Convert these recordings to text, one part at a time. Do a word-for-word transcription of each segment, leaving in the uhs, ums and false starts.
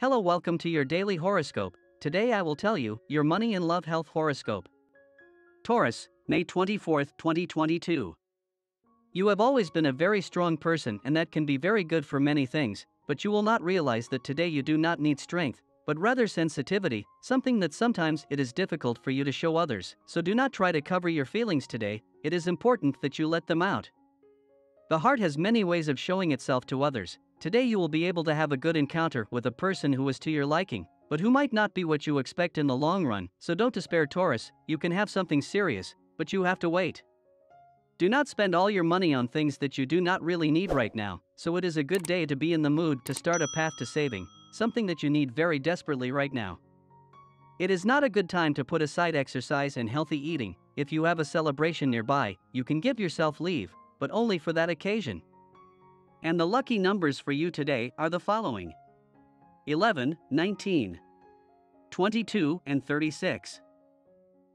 Hello, welcome to your daily horoscope. Today I will tell you your money and love health horoscope. Taurus, May twenty-fourth, twenty twenty-two. You have always been a very strong person, and that can be very good for many things, but you will not realize that today you do not need strength, but rather sensitivity, something that sometimes it is difficult for you to show others, so do not try to cover your feelings today. It is important that you let them out. The heart has many ways of showing itself to others. Today you will be able to have a good encounter with a person who is to your liking, but who might not be what you expect in the long run, so don't despair, Taurus. You can have something serious, but you have to wait. Do not spend all your money on things that you do not really need right now, so it is a good day to be in the mood to start a path to saving, something that you need very desperately right now. It is not a good time to put aside exercise and healthy eating. If you have a celebration nearby, you can give yourself leave, but only for that occasion. And the lucky numbers for you today are the following: eleven, nineteen, twenty-two, and thirty-six.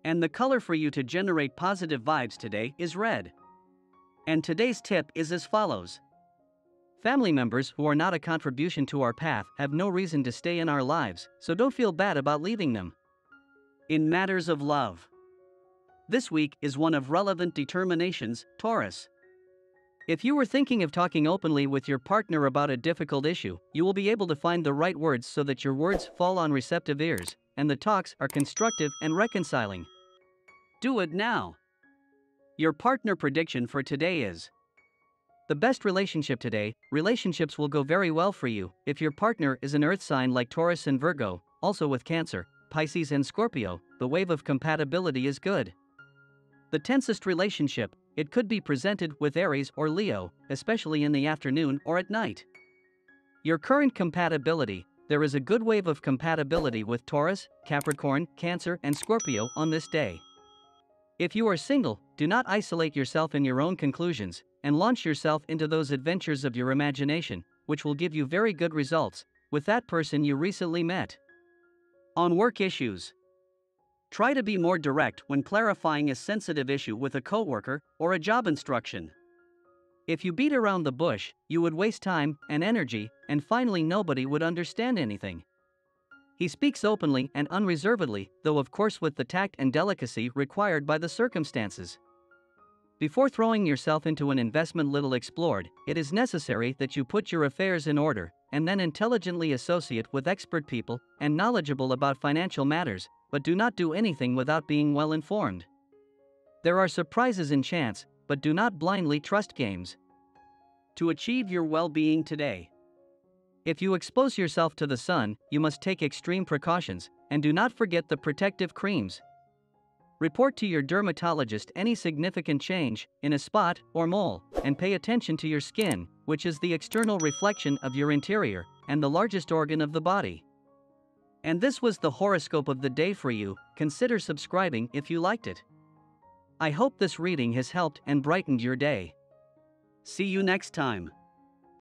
And the color for you to generate positive vibes today is red. And today's tip is as follows. Family members who are not a contribution to our path have no reason to stay in our lives, so don't feel bad about leaving them. In matters of love, this week is one of relevant determinations, Taurus. If you were thinking of talking openly with your partner about a difficult issue, you will be able to find the right words so that your words fall on receptive ears, and the talks are constructive and reconciling. Do it now. Your partner prediction for today is the best relationship today. Relationships will go very well for you if your partner is an earth sign like Taurus and Virgo, also with Cancer, Pisces and Scorpio. The wave of compatibility is good. The tensest relationship, it could be presented with Aries or Leo, especially in the afternoon or at night. Your current compatibility, there is a good wave of compatibility with Taurus, Capricorn, Cancer, and Scorpio on this day. If you are single, do not isolate yourself in your own conclusions, and launch yourself into those adventures of your imagination, which will give you very good results with that person you recently met. On work issues, try to be more direct when clarifying a sensitive issue with a coworker or a job instruction. If you beat around the bush, you would waste time and energy, and finally nobody would understand anything. He speaks openly and unreservedly, though of course with the tact and delicacy required by the circumstances. Before throwing yourself into an investment little explored, it is necessary that you put your affairs in order, and then intelligently associate with expert people and knowledgeable about financial matters, but do not do anything without being well informed. There are surprises in chance, but do not blindly trust games. To achieve your well-being today, if you expose yourself to the sun, you must take extreme precautions, and do not forget the protective creams. Report to your dermatologist any significant change in a spot or mole, and pay attention to your skin, which is the external reflection of your interior and the largest organ of the body. And this was the horoscope of the day for you. Consider subscribing if you liked it. I hope this reading has helped and brightened your day. See you next time.